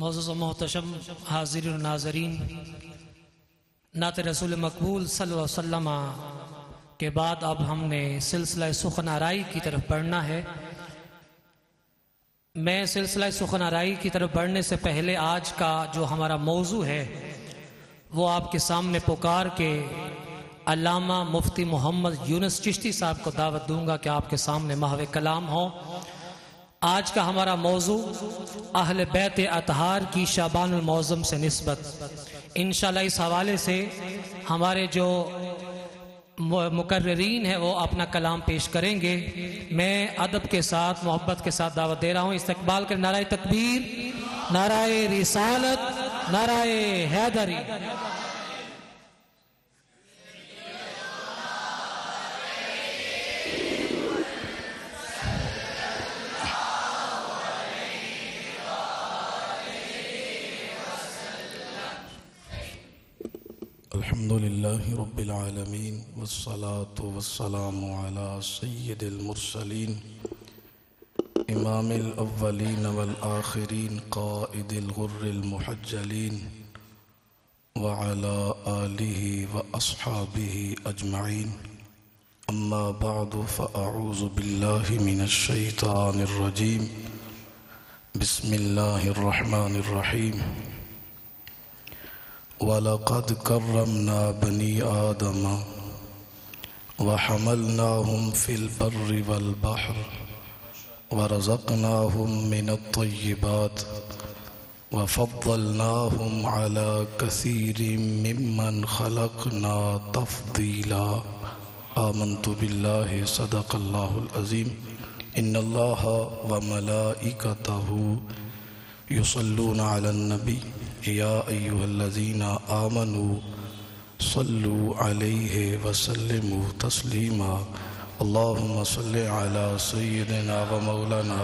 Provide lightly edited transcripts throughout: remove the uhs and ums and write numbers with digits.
मौजूद मोहतशम हाजिर नाजरीन, नात रसूल मकबूल सल्लल्लाहु अलैहि वसल्लम के बाद अब हमने सिलसिला सुखन आराई की तरफ बढ़ना है। मैं सिलसिला सुखन आराई की तरफ बढ़ने से पहले आज का जो हमारा मौजू है वो आपके सामने पुकार के अल्लामा मुफ्ती मोहम्मद यूनुस चिश्ती साहब को दावत दूंगा कि आपके सामने महवे कलाम हो। आज का हमारा मौजू अहल बैत अतहार की शाबानुल मौज़म से निस्बत, इंशाल्लाह इस हवाले से हमारे जो मुकर्रिरीन हैं वो अपना कलाम पेश करेंगे। मैं अदब के साथ मोहब्बत के साथ दावत दे रहा हूँ, इस्तकबाल कर नाराए तकबीर, नाराए रिसालत, नाराए हैदरी। अल्हम्दुलिल्लाहि रब्बिल आलमीन वस्सलातु वस्सलामु अला सय्यिदिल मुरसलीन इमामिल अव्वलीन वल आखिरीन काइदिल गुर्रिल मुहज्जलीन व अला आलिहि व अस्हाबिहि अजमाइन। अम्मा बअदु फअऊज़ु बिल्लाहि मिनश शैतानिर रजीम। बिस्मिल्लाहिर रहमानिर रहीम। वलक़द करमना बनी आदम वहमलनाहुम फ़िल बर्रि वल बहर वरज़क़नाहुम मिनत्तय्यिबात वफ़द्दलनाहुम अला कसीरिम मिम्मन खलक़ना तफ़दीला। आमन्तु बिल्लाहि सदक़ल्लाहुल अज़ीम। इन्नल्लाहा व मलाइकतहु युसल्लूना अलन नबी या अय्युहल्लज़ीना आमनू सल्लू अलैहि वसल्लिमू तस्लीमा। अल्लाहुम्मा सल्लि अला सय्यिदिना व मौलाना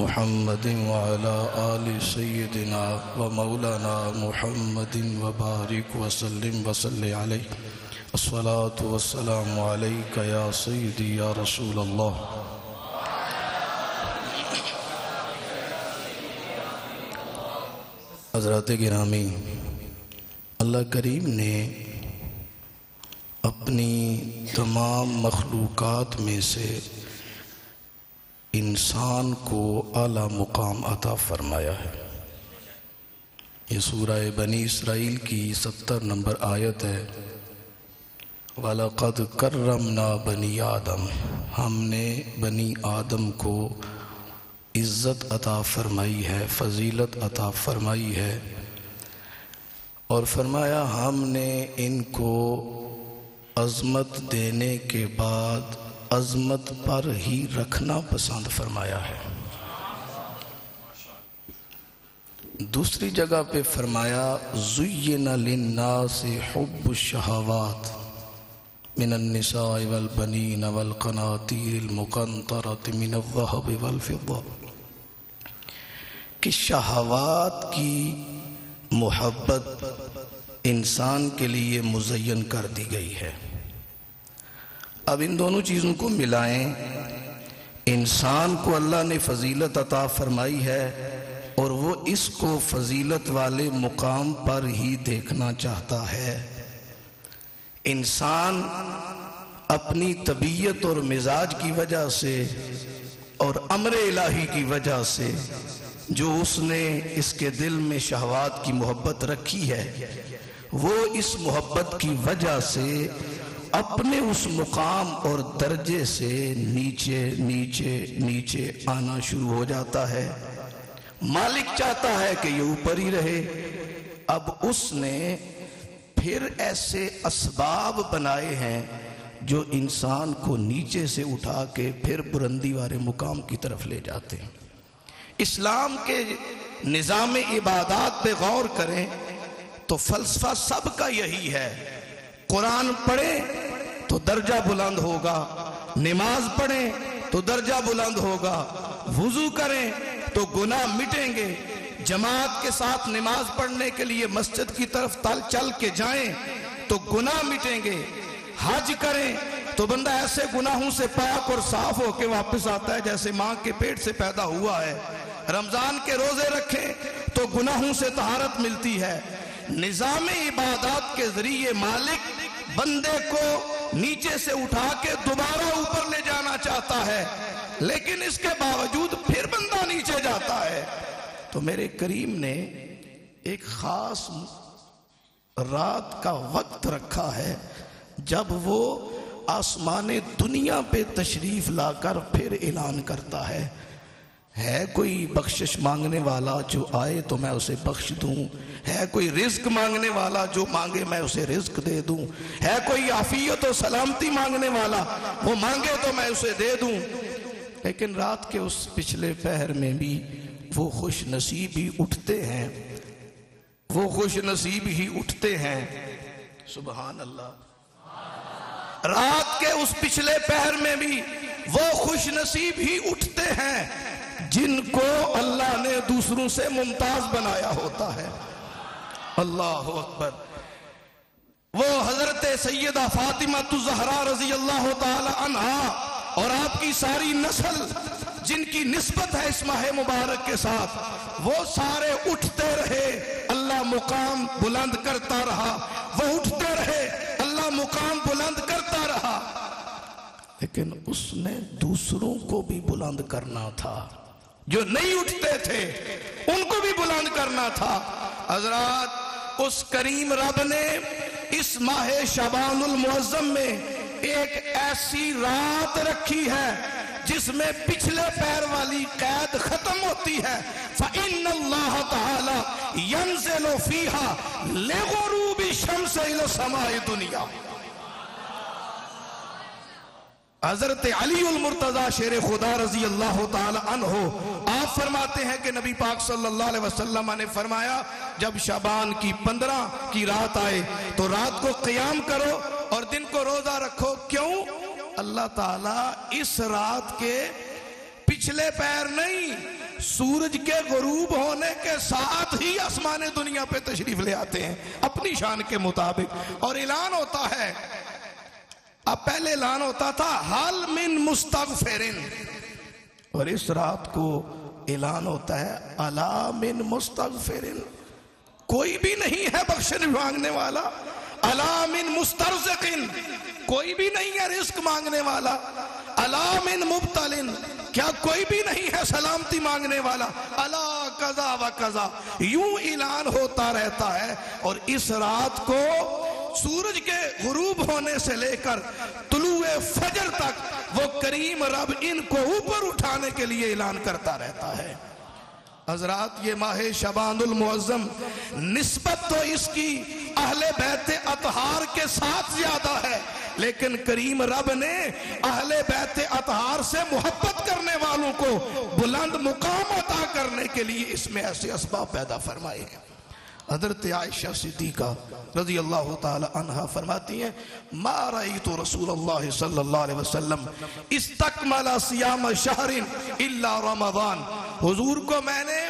मुहम्मदिन व अला आलि सय्यिदिना व मौलाना मुहम्मदिन व बारिक वसल्लिम व सल्लि अलैहि। अस्सलातु वस्सलामु अलैका या सय्यिदी या रसूलल्लाह। हज़रात गिरामी, अल्लाह करीम ने अपनी तमाम मखलूक़ात में से इंसान को आला मुकाम अता फ़रमाया है। ये सूरह बनी इसराइल की 70 नंबर आयत है। वलक़द करमना बनी आदम, हमने बनी आदम को इज़्ज़त अता फ़रमाई है, फ़जीलत अता फ़रमाई है। और फरमाया हमने इनको अज़मत देने के बाद अज़मत पर ही रखना पसंद फ़रमाया है। दूसरी जगह पे फरमाया ज़ुय्यिना लिन्नासि हुब्बुश शहावात मिनन निसाइ वल बनीन वल क़नातीरिल मुक़ंतरति मिनल ज़हबि वल फिद्दा। कि शहावात की मोहब्बत इंसान के लिए मुज़य्यन कर दी गई है। अब इन दोनों चीज़ों को मिलाएं, इंसान को अल्लाह ने फ़जीलत अता फ़रमाई है और वो इसको फ़जीलत वाले मुकाम पर ही देखना चाहता है। इंसान अपनी तबीयत और मिजाज की वजह से और अमरे इलाही की वजह से जो उसने इसके दिल में शहवात की मोहब्बत रखी है, वो इस मोहब्बत की वजह से अपने उस मुकाम और दर्जे से नीचे नीचे नीचे आना शुरू हो जाता है। मालिक चाहता है कि ये ऊपर ही रहे। अब उसने फिर ऐसे असबाब बनाए हैं जो इंसान को नीचे से उठा के फिर बुलंदी वाले मुकाम की तरफ ले जाते हैं। इस्लाम के निज़ाम इबादात पे गौर करें तो फ़लसफ़ा सब का यही है। कुरान पढ़ें तो दर्जा बुलंद होगा, नमाज पढ़ें तो दर्जा बुलंद होगा, वुज़ू करें तो गुनाह मिटेंगे। जमात के साथ नमाज पढ़ने के लिए मस्जिद की तरफ चल के जाएं तो गुनाह मिटेंगे। हज करें तो बंदा ऐसे गुनाहों से पाक और साफ होके वापस आता है जैसे मां के पेट से पैदा हुआ है। रमजान के रोजे रखें तो गुनाहों से तहारत मिलती है। निज़ाम इबादत के जरिए मालिक बंदे को नीचे से उठा के दोबारा ऊपर ले जाना चाहता है, लेकिन इसके बावजूद फिर बंदा नीचे जाता है। तो मेरे करीम ने एक खास रात का वक्त रखा है जब वो आसमान दुनिया पे तशरीफ लाकर फिर ऐलान करता है कोई बख्शिश मांगने वाला जो आए तो मैं उसे बख्श दूं, है कोई रिज्क मांगने वाला जो मांगे मैं उसे रिज्क दे दूं, है कोई आफियत और सलामती मांगने वाला वो मांगे तो मैं उसे दे दूं। लेकिन रात के उस पिछले पहर में भी वो खुश नसीब ही उठते हैं, वो खुश नसीब ही उठते हैं। सुबहान अल्लाह। रात के उस पिछले पहर में भी वो खुश नसीब ही उठते हैं जिनको अल्लाह ने दूसरों से मुमताज बनाया होता है। अल्लाह अकबर। वो हजरत सैयदा फातिमा ज़हरा रजी अल्लाह ताला अन्हा और आपकी सारी नस्ल जिनकी निस्बत है इस माह मुबारक के साथ, वो सारे उठते रहे, अल्लाह मुकाम बुलंद करता रहा। वो उठते रहे, अल्लाह मुकाम बुलंद करता रहा, लेकिन उसने दूसरों को भी बुलंद करना था, जो नहीं उठते थे उनको भी बुलंद करना था। हजरात, उस करीम रब ने इस माह शबानुल मुअज्जम में एक ऐसी रात रखी है जिसमें पिछले पैर वाली कैद खत्म होती है। फ़इन्नल्लाह तआला यंज़िलु फ़ीहा लिग़ुरूबि शम्स इला समाए दुनिया। हजरत अली उल मुर्तज़ा शेर खुदा रजी अल्लाह ताला अन्हो आप फरमाते हैं कि नबी पाक सल्लल्लाहु अलैहि वसल्लम ने फरमाया, जब शबान की 15 की रात आए तो रात को क़ियाम करो और दिन को रोज़ा रखो। क्यों? अल्लाह ताला इस रात के पिछले पैर नहीं, सूरज के गुरूब होने के साथ ही आसमान दुनिया पे तशरीफ ले आते हैं अपनी शान के मुताबिक, और ऐलान होता है। अब पहले ऐलान होता था हल मिन मुस्तगफिरिन, और इस रात को ऐलान होता है अला मिन मुस्तगफिरिन, कोई भी नहीं है बख्शिश मांगने वाला। अला मिन मुस्तरज़िकिन, कोई भी नहीं है रिस्क मांगने वाला। अला मिन मुब्तलिन, क्या कोई भी नहीं है सलामती मांगने वाला। अला कज़ा व कज़ा, यूं ऐलान होता रहता है। और इस रात को सूरज के गुरूब होने से लेकर तुलुए फजर तक वो करीम रब इनको ऊपर उठाने के लिए ऐलान करता रहता है। हजरात, ये माह शबानुल मुअज्जम निस्बत तो इसकी अहले बैत अतहार के साथ ज्यादा है, लेकिन करीम रब ने अहले बैत अतहार से मोहब्बत करने वालों को बुलंद मुकाम अता करने के लिए इसमें ऐसे असबाब पैदा फरमाए हैं। हजरत आयशा सिद्दीका रज़ी अल्लाह ताला अन्हा फरमाती हैं, मा रईतु रसूलल्लाह सल्लल्लाहु अलैहि वसल्लम इस्तकमला सियाम शहरिन इल्ला रमज़ान। हुजूर को मैंने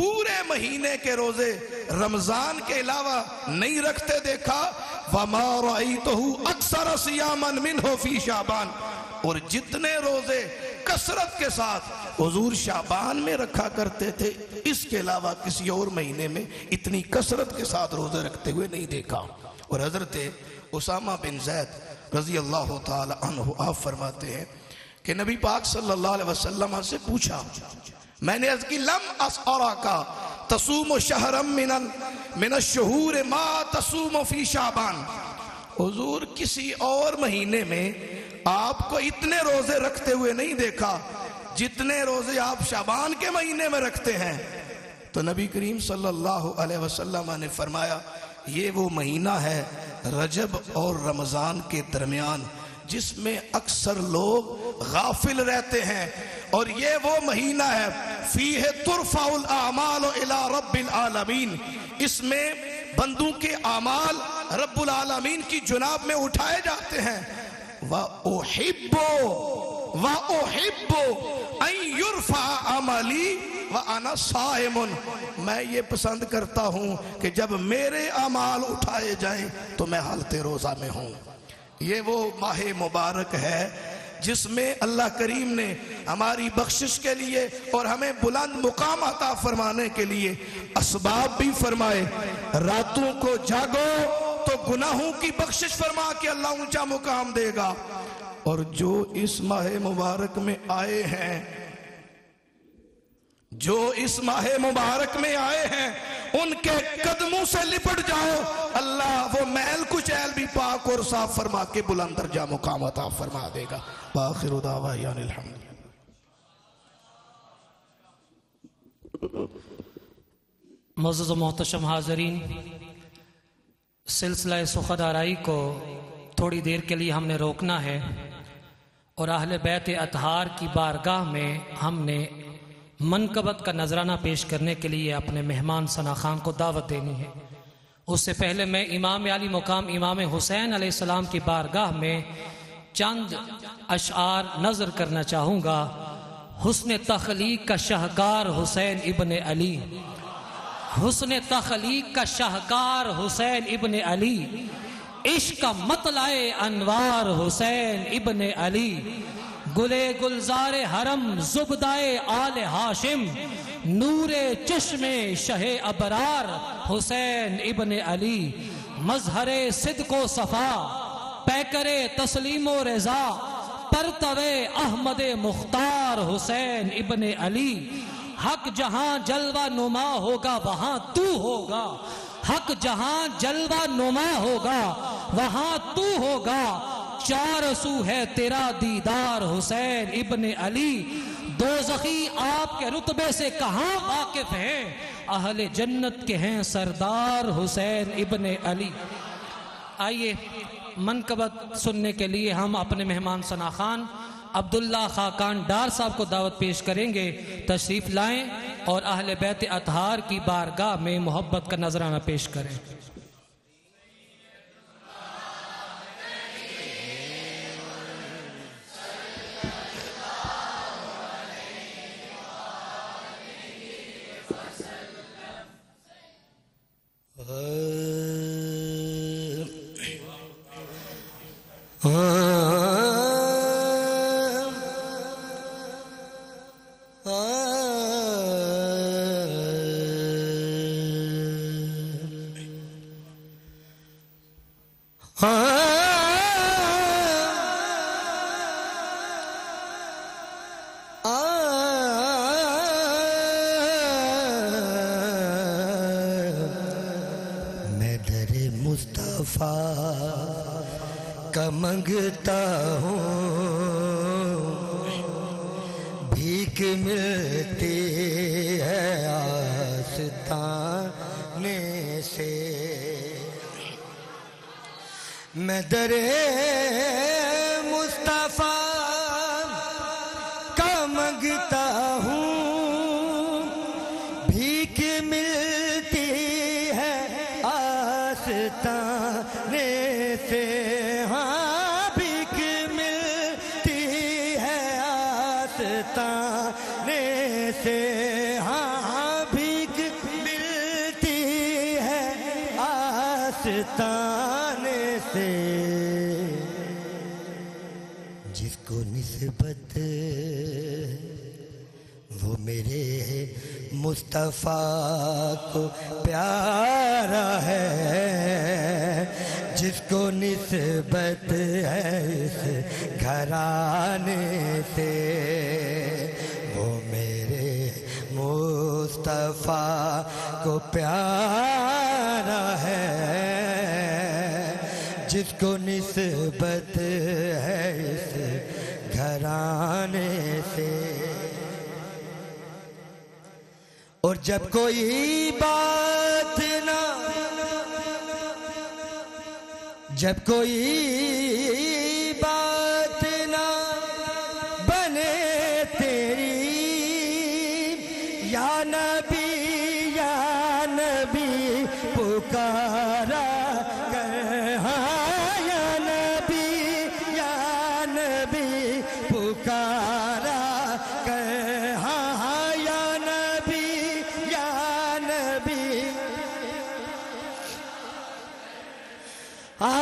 पूरे महीने के रोजे रमजान के अलावा नहीं रखते देखा। वमा रईतहु अक्सर सियामन मिन्हु फी शाबान, और जितने रोजे कसरत के साथ हुजूर शाबान में रखा करते थे, इसके अलावा किसी और महीने में इतनी कसरत के साथ रोजे रखते हुए नहीं देखा। और हजरत उसामा बिन जैद रजी अल्लाह ताला अन्हु आप फरमाते हैं कि नबी पाक सल्लल्लाहु अलैहि वसल्लम से पूछा, मैंने अज़की लम असअरा का तसूम शहरम मिन अश्शुहूर मा तसूम फी शाबान। हुजूर, किसी और महीने में आपको इतने रोजे रखते हुए नहीं देखा जितने रोजे आप शाबान के महीने में रखते हैं। तो नबी करीम सल्लल्लाहु अलैहि वसल्लम ने फरमाया, ये वो महीना है रजब और रमज़ान के दरमियान जिसमें अक्सर लोग गाफिल रहते हैं, और ये वो महीना है फीहे तुरफ़ाउल आमाल इला रब्बिल आलमीन, इसमें बंदों के आमाल रब्बुल आलमीन की जुनाब में उठाए जाते हैं। वा उहिब्बो अन युरफ़ा अमली वा अना साइमुन, मैं ये पसंद करता हूँ कि जब मेरे अमाल उठाए जाएं तो मैं हालत रोज़ा में हूँ। ये वो माह मुबारक है जिसमें अल्लाह करीम ने हमारी बख्शिश के लिए और हमें बुलंद मुकाम अता फरमाने के लिए असबाब भी फरमाए। रातों को जागो तो गुनाहों की बख्शिश फरमा के अल्लाह ऊंचा मुकाम देगा। और जो इस माह मुबारक में आए हैं, जो इस माह मुबारक में आए हैं, उनके कदमों से लिपट जाओ, अल्लाह वो मैल कुचैल भी पाक और साफ फरमा के बुलंद दर्जा मुकाम अता फरमा देगा। आखिर दावा मौजूद मोहतरम हाजरीन, सिलसिला सुखद आराई को थोड़ी देर के लिए हमने रोकना है और अहले बैत अतहार की बारगाह में हमने मनकबत का नजराना पेश करने के लिए अपने मेहमान सना खान को दावत देनी है। उससे पहले मैं इमाम अली मुकाम इमाम हुसैन अलैहिस्सलाम की बारगाह में चंद अशआर नज़र करना चाहूँगा। हुस्न तखलीक का शाहकार हुसैन इब्न अली, हुस्न तखलीक का शाहकार हुसैन इब्न अली, इश्क का मतलाए अनवार हुसैन इब्न अली, गुले गुलजार हरम जुबदाए आल हाशिम, नूरे चश्मे शहे अबरार हुसैन इब्न अली, मजहरे सिद्को सफा पैकरे तस्लीमो रजा, परतवे अहमद मुख्तार हुसैन इब्न अली, हक जहां जलवा नुमा होगा वहां तू होगा, हक जहां जलवा नुमा होगा वहां तू होगा, चार सू है तेरा दीदार हुसैन इब्न अली, दोज़खी आपके रुतबे से कहाँ वाकिफ हैं, अहले जन्नत के हैं सरदार हुसैन इब्न अली। आइए मनकबत सुनने के लिए हम अपने मेहमान सना खान अब्दुल्ला खाकान डार साहब को दावत पेश करेंगे। तशरीफ़ लाएँ और अहले बैत अतहार की बारगाह में मोहब्बत का नजराना पेश करें। मंगता हूँ भीख मिलती है आस्ताने से, मैं दरे मुस्तफ़ा का मंगता हूँ भीख मिलती है आस्ताने से, हाँ से हाँ भीख मिलती है आस्ताने से, जिसको निस्बत वो मेरे मुस्तफ़ा को प्यारा है, जिसको निस्बत है इस घराने से, मुस्तफ़ा को प्यारा है, जिसको निस्बत है इस घराने से। और जब कोई बात ना, जब कोई बात ना बने तेरी, या नबी पुकारा कर, हाँ या नबी पुकारा कर, हाँ या नबी आ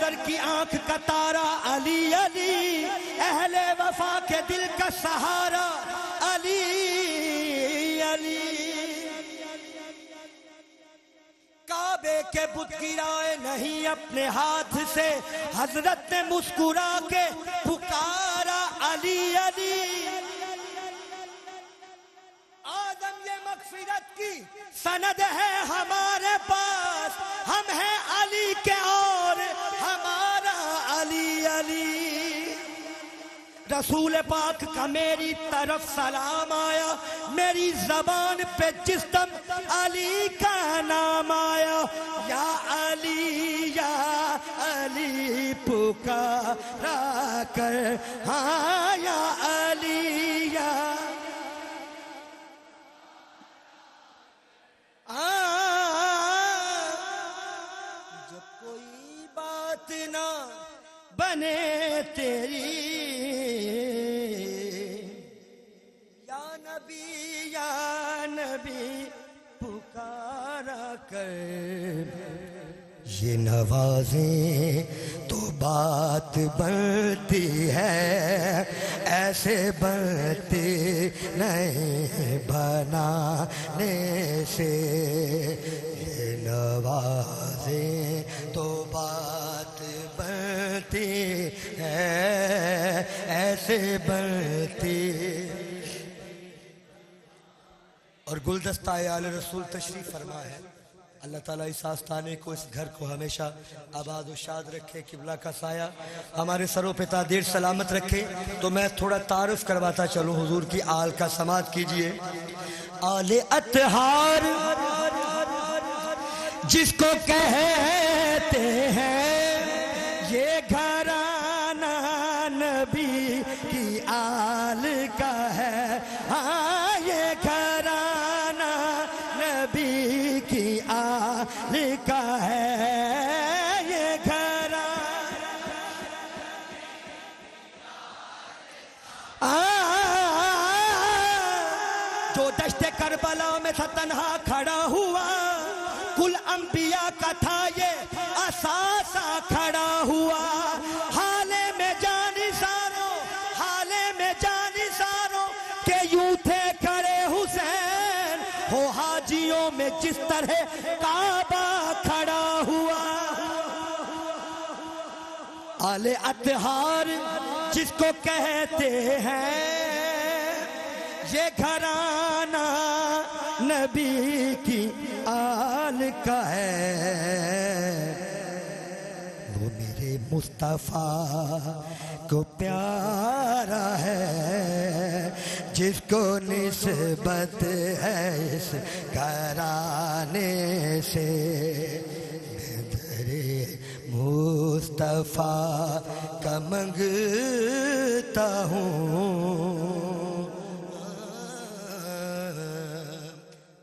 बदर की आंख का तारा अली अली, अहले वफा के दिल का सहारा अली अली। काबे के बुत गिराए नहीं अपने हाथ से, हजरत ने मुस्कुरा के पुकारा अली अली। आदम ये मगफिरत की सनद है हमारे पास, हम हैं अली के और हमारा अली अली। रसूल पाक का मेरी तरफ सलाम आया, मेरी जबान पे जिस दम अली का नाम आया, या अली पुकारा कर, हाँ या अली या, जब कोई बात ना बने तेरी ये नवाजें तो बात बनती है, ऐसे बनती नहीं बनाने से। ये नवाजें तो बात बनती है, ऐसे बनती। और गुलदस्ता आले रसूल तशरीफ फरमा है। अल्लाह ताला इस आस्थाने को, इस घर को हमेशा आबाद और शाद रखे, किबला का साया हमारे सरों पे तादीर सलामत रखे। तो मैं थोड़ा तारुफ करवाता चलूँ हुजूर की आल का, समात कीजिए। आले अतहार जिसको कहते हैं, ये घराना नबी की आल का है। हाँ, ये घराना नबी की आल का है। ये घरा जो दश्ते करबला में था तन्हा खड़ा हुआ, कुल अंबिया का था ये असासा खड़ा हुआ। हाले में जानी सारो, हाले में जानी सारो के यूं थे खड़े हुसैन, हो हाजियों में जिस तरह काबा खड़ा हुआ। आले अतहार जिसको कहते हैं, ये घराना नबी की आल का है। वो मेरे मुस्तफ़ा को प्यारा है, जिसको निस्बत है इस घराने से। मुस्तफ़ा का मंगता हूँ।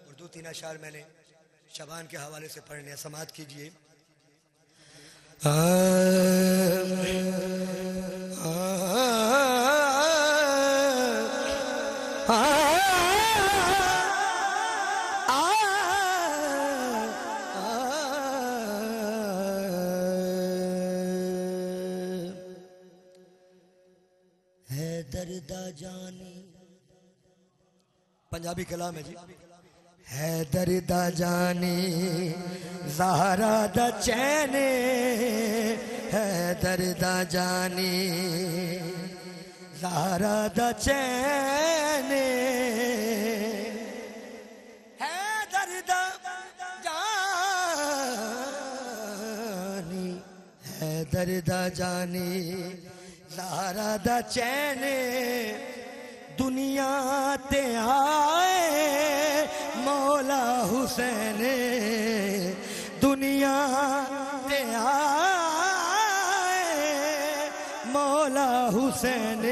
और दो तीन अशार मैंने शबान के हवाले से पढ़ने, समात कीजिए। पंजाबी कलाम है जी। है दर्दा जानी ज़हरा दा चैने, है दर्दा जानी ज़हरा दा चैने, है दर्दा जानी, है दर्दा जानी ज़हरा दा चैने। दुनिया ते आए मौला हुसैन, दुनिया ते आए मौला हुसैन।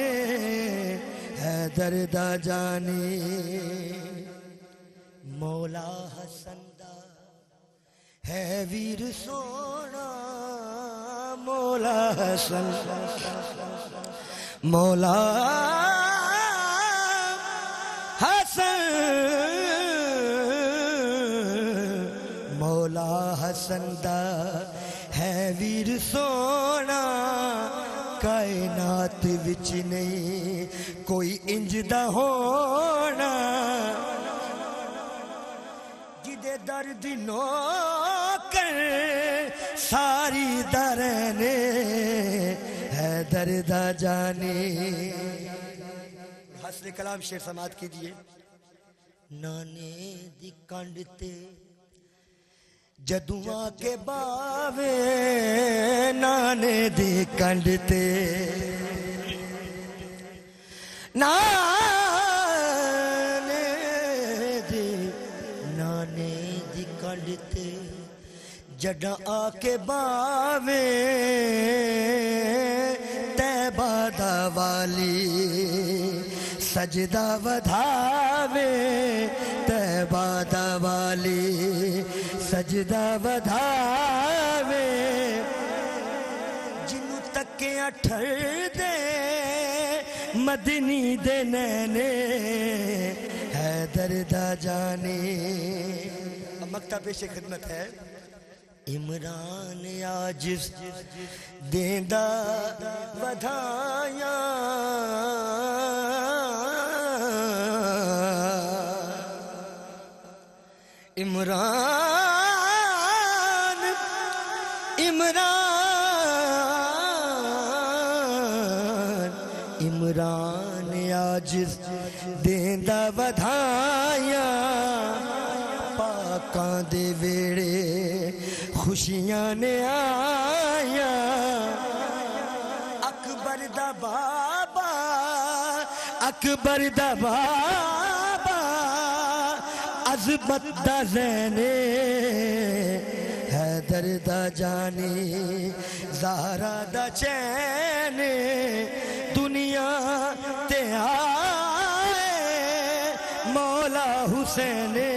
है दर्दा जानी मौला हसन दा है वीर सोना, मौला हसन मौला हसन, मौला हसन दा है है वीर सोना कायनात विच नहीं कोई इंजदा होना, जिदे दर्द नौकर सारी दरने है दर्दा जाने। हसरे कलाम शेर समात कीजिए। नाने दी कंड ते जदुआ के बावे, नाने दी कंड ते नाने दी कंड ते जड़ा आके बावे तैबा दा वाली सजदा वधावे, तैबा दा वाली सजदा वधावे। जिन्नू तके अठर दे मदनी दे नैने है दर्दा जाने। अब मक्ता पेशे खिदमत है। इमरान आजिज़ देंदा वधाया, इमरान आजिज़ देंदा वधाया। पाकां दे वेड़े खुशियां ने आया, अकबर दा बाबा अज़मत दा ज़ैने है दर्दा जाने। ज़हरा दा चैने दुनिया ते आए मौला हुसैने